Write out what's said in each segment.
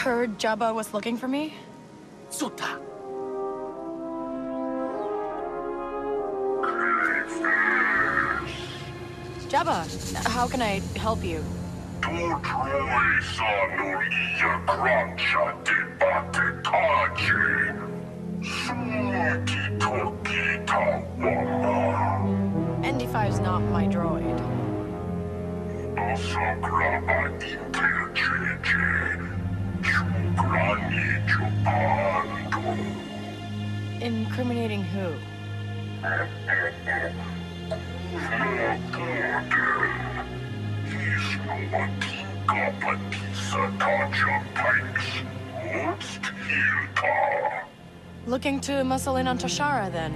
heard Jabba was looking for me? Suta. Jabba, how can I help you? ND5's not my droid. Incriminating who? He's no Pikes. Looking to muscle in on Toshara, then?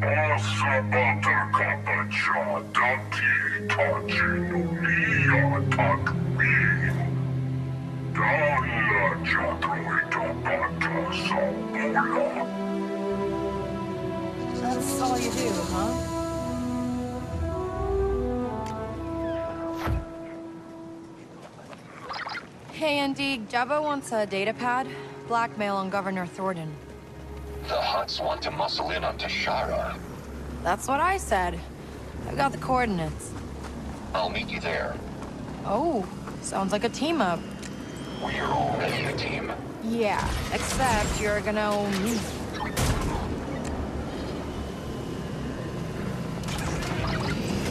That's all you do, huh? Hey, Andy, Jabba wants a data pad. Blackmail on Governor Thornton. The Hutts want to muscle in on Toshara. That's what I said. I've got the coordinates. I'll meet you there. Oh, sounds like a team up. We're already a team. Yeah, except you're gonna own me.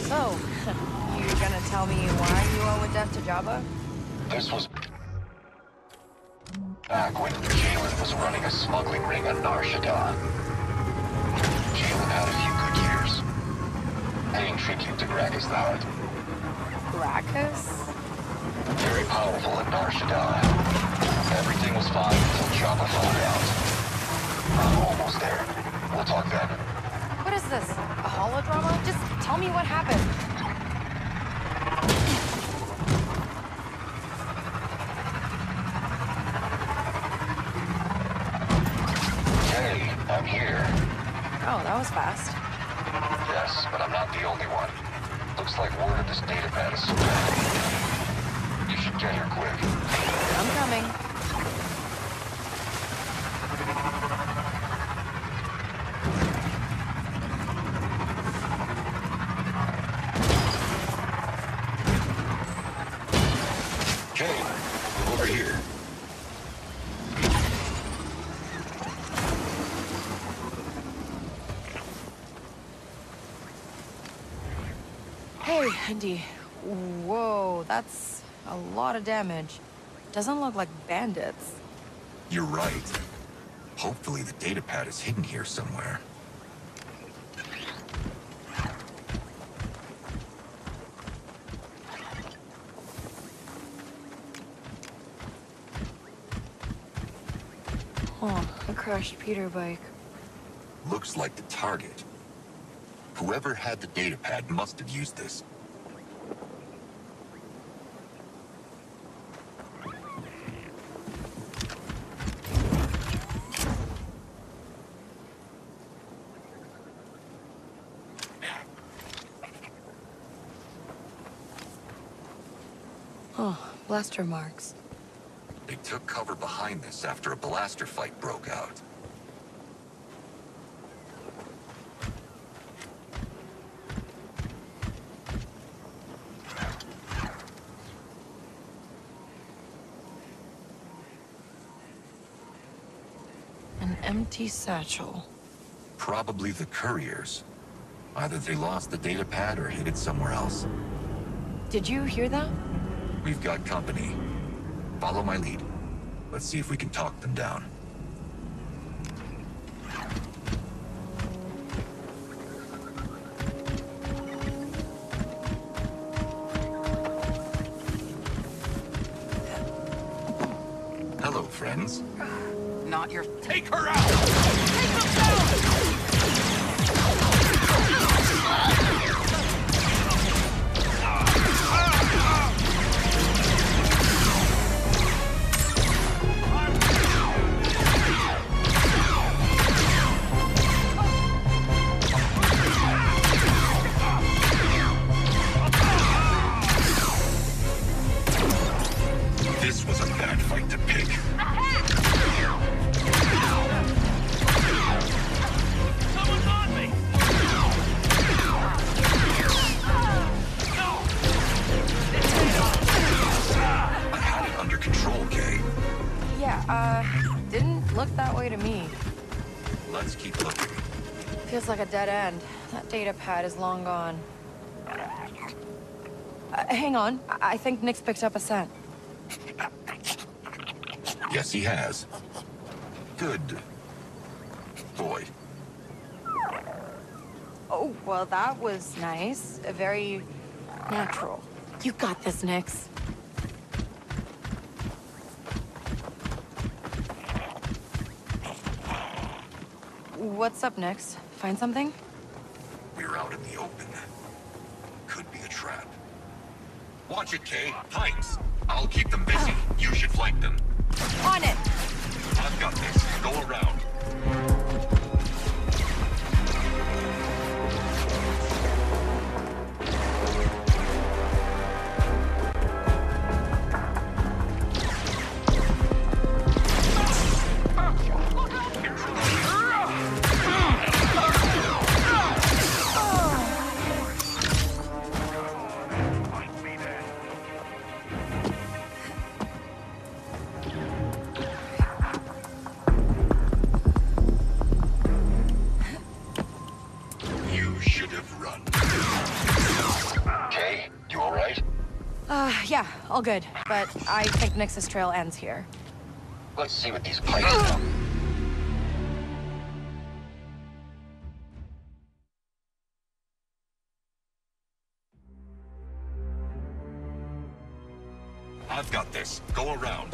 So, you're gonna tell me why you owe a debt to Jabba? This was back when Jaylen was running a smuggling ring on Nar Shaddaa. Jaylen had a few good years, paying tribute to Gracchus the Hutt. Gracchus? Very powerful at Nar Shaddaa. Everything was fine until Jabba found out. I'm almost there. We'll talk then. What is this? A holodrama? Just tell me what happened. That was fast. Yes, but I'm not the only one. Looks like word of this data pad is spreading. You should get here quick. I'm coming. Jaylen, over here. Andy, whoa, that's a lot of damage. Doesn't look like bandits. You're right. Hopefully the data pad is hidden here somewhere. Oh, I crashed Peter's bike. Looks like the target. Whoever had the data pad must have used this. Blaster marks. They took cover behind this after a blaster fight broke out. An empty satchel. Probably the couriers. Either they lost the data pad or hid it somewhere else. Did you hear that? We've got company. Follow my lead. Let's see if we can talk them down. Hello, friends. Not your... Take her out! Feels like a dead end. That data pad is long gone. Hang on. I think Nix picked up a scent. Yes, he has. Good boy. Oh, well, that was nice. Very natural. You got this, Nix. What's up, Nix? Find something? We're out in the open. Could be a trap. Watch it, Kay. Pikes. I'll keep them busy. Oh. You should flank them. On it! I've got this. Go around. Yeah, all good, but I think Nix's trail ends here. Let's see what these pikes are. I've got this. Go around.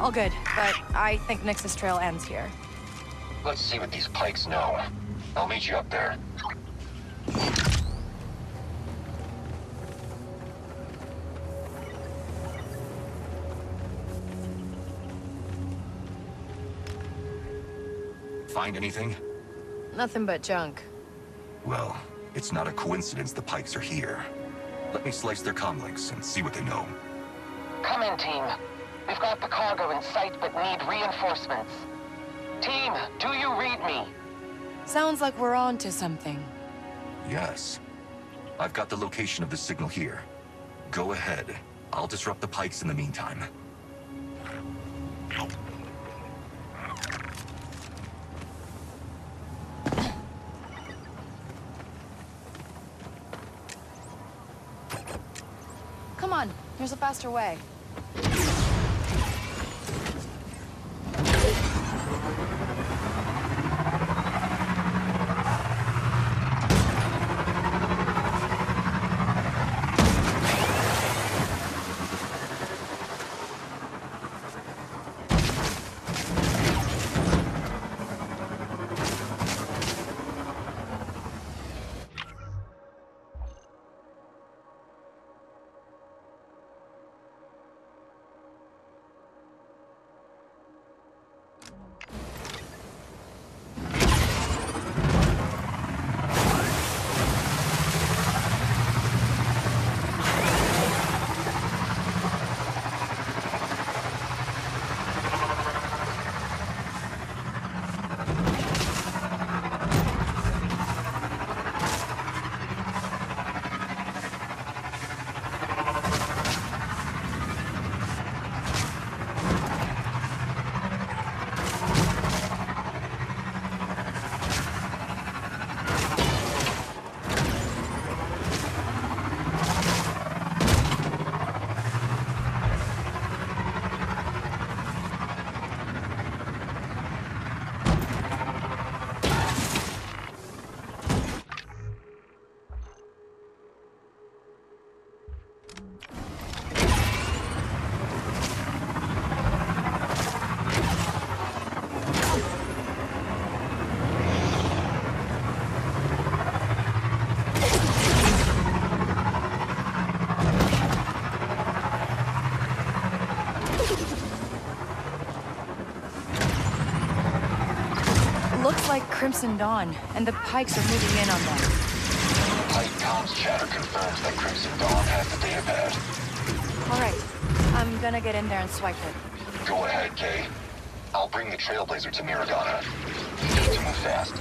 All good, but I think Nix's trail ends here. Let's see what these pikes know. I'll meet you up there. Find anything? Nothing but junk. Well, it's not a coincidence the pikes are here. Let me slice their comlinks and see what they know. Come in, team. We've got the cargo in sight, but need reinforcements. Team, do you read me? Sounds like we're on to something. Yes. I've got the location of the signal here. Go ahead. I'll disrupt the pikes in the meantime. Come on, here's a faster way. Crimson Dawn, and the Pikes are moving in on them. Light comms chatter confirms that Crimson Dawn has the data pad. Alright, I'm gonna get in there and swipe it. Go ahead, Kay. I'll bring the Trailblazer to Miragana. We need to move fast.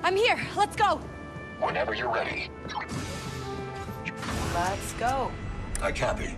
I'm here. Let's go. Whenever you're ready. Let's go. I copy.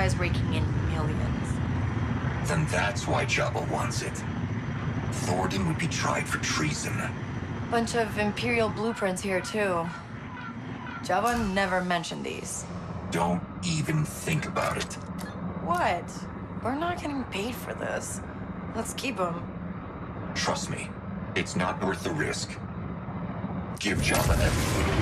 guy's raking in millions. Then that's why Jabba wants it. Thordin would be tried for treason. Bunch of Imperial blueprints here, too. Jabba never mentioned these. Don't even think about it. What? We're not getting paid for this. Let's keep them. Trust me, it's not worth the risk. Give Jabba everything.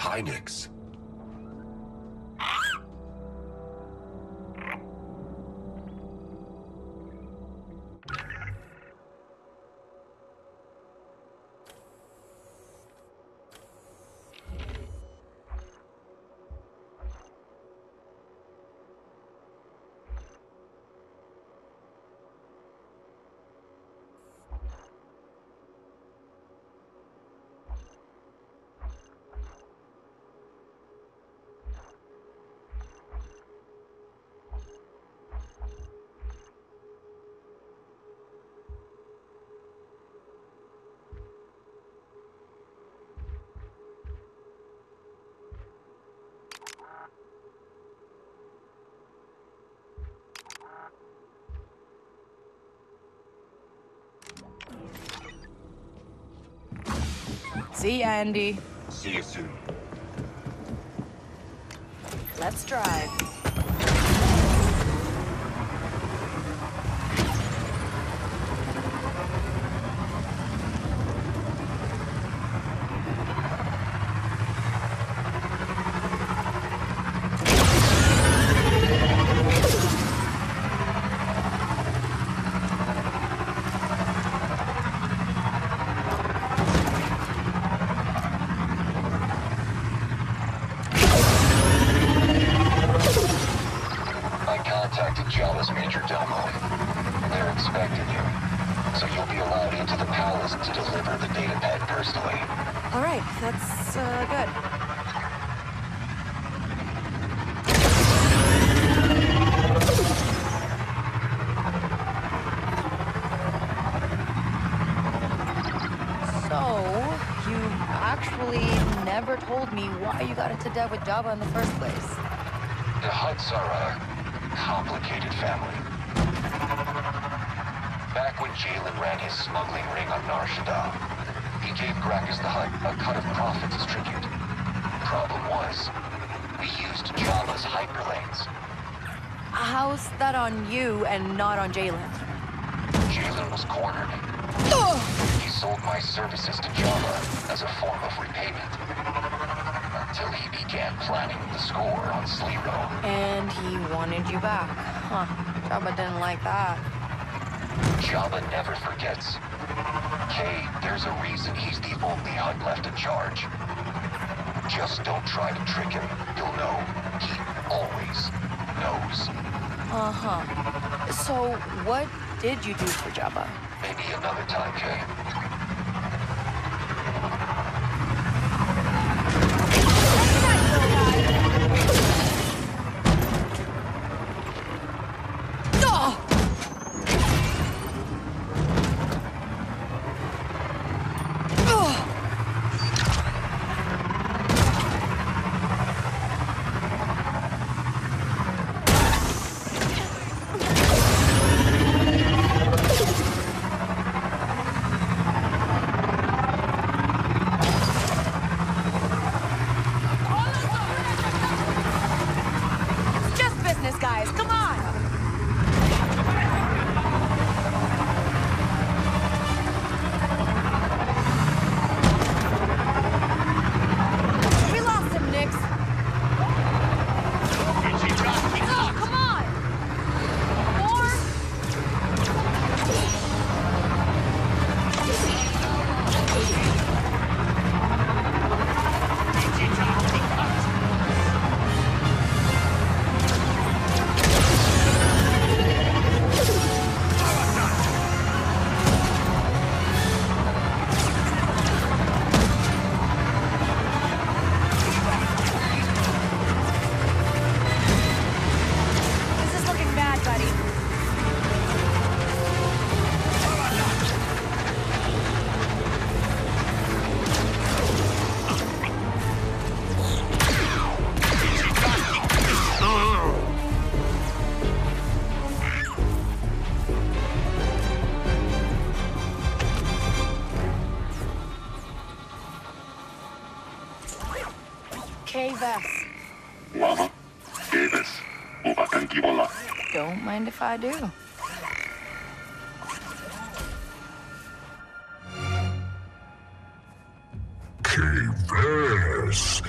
Hi, Nix. See ya, Andy. See you soon. Let's drive. Why you got into debt with Jabba in the first place? The Hutts are a complicated family. Back when Jaylen ran his smuggling ring on Nar Shaddaa, he gave Gracchus the Hutt a cut of profits as tribute. Problem was, we used Jabba's hyperlanes. How's that on you and not on Jaylen? Jaylen was cornered. He sold my services to Jabba as a form of repayment. Until he began planning the score on Sliro. And he wanted you back, huh? Jabba didn't like that. Jabba never forgets. Kay, there's a reason he's the only Hutt left in charge. Just don't try to trick him. You'll know. He always knows. Uh-huh. So what did you do for Jabba? Maybe another time, Kay. K-Vess. Mama, K-Vess, uvakankivola. Don't mind if I do. K-Vess.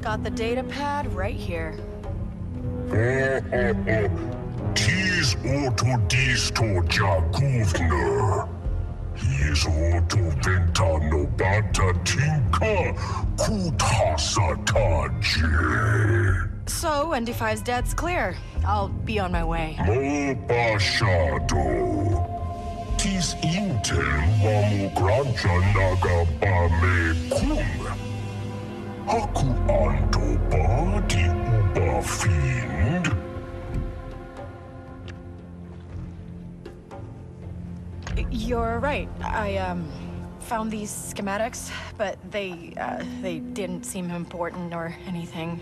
Got the data pad right here. Tis autodisto jagovner. His autoventa nobata tinka kutasataje. So, ND5's debt's clear. I'll be on my way. Mobashado. Tis intel wamugranja nagabame kum. Haku anto badi uba fiend. You're right. I found these schematics, but they didn't seem important or anything.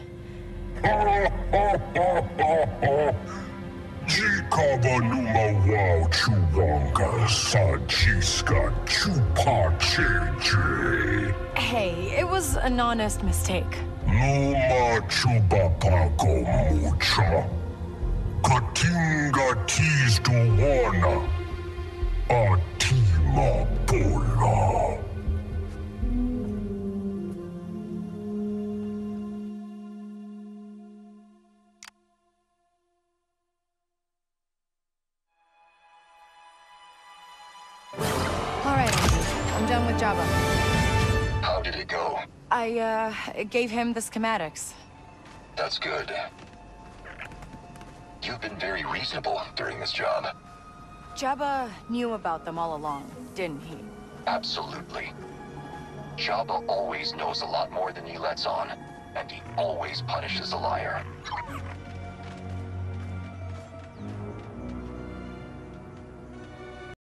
Jikaba numa wau chuwanga sajiska chupacheje. Hey, it was an honest mistake. Numa chubapako mucha. Katinga tis duwana. Atima pola. Jabba. How did it go? I gave him the schematics. That's good. You've been very reasonable during this job. Jabba knew about them all along, didn't he? Absolutely. Jabba always knows a lot more than he lets on, and he always punishes a liar.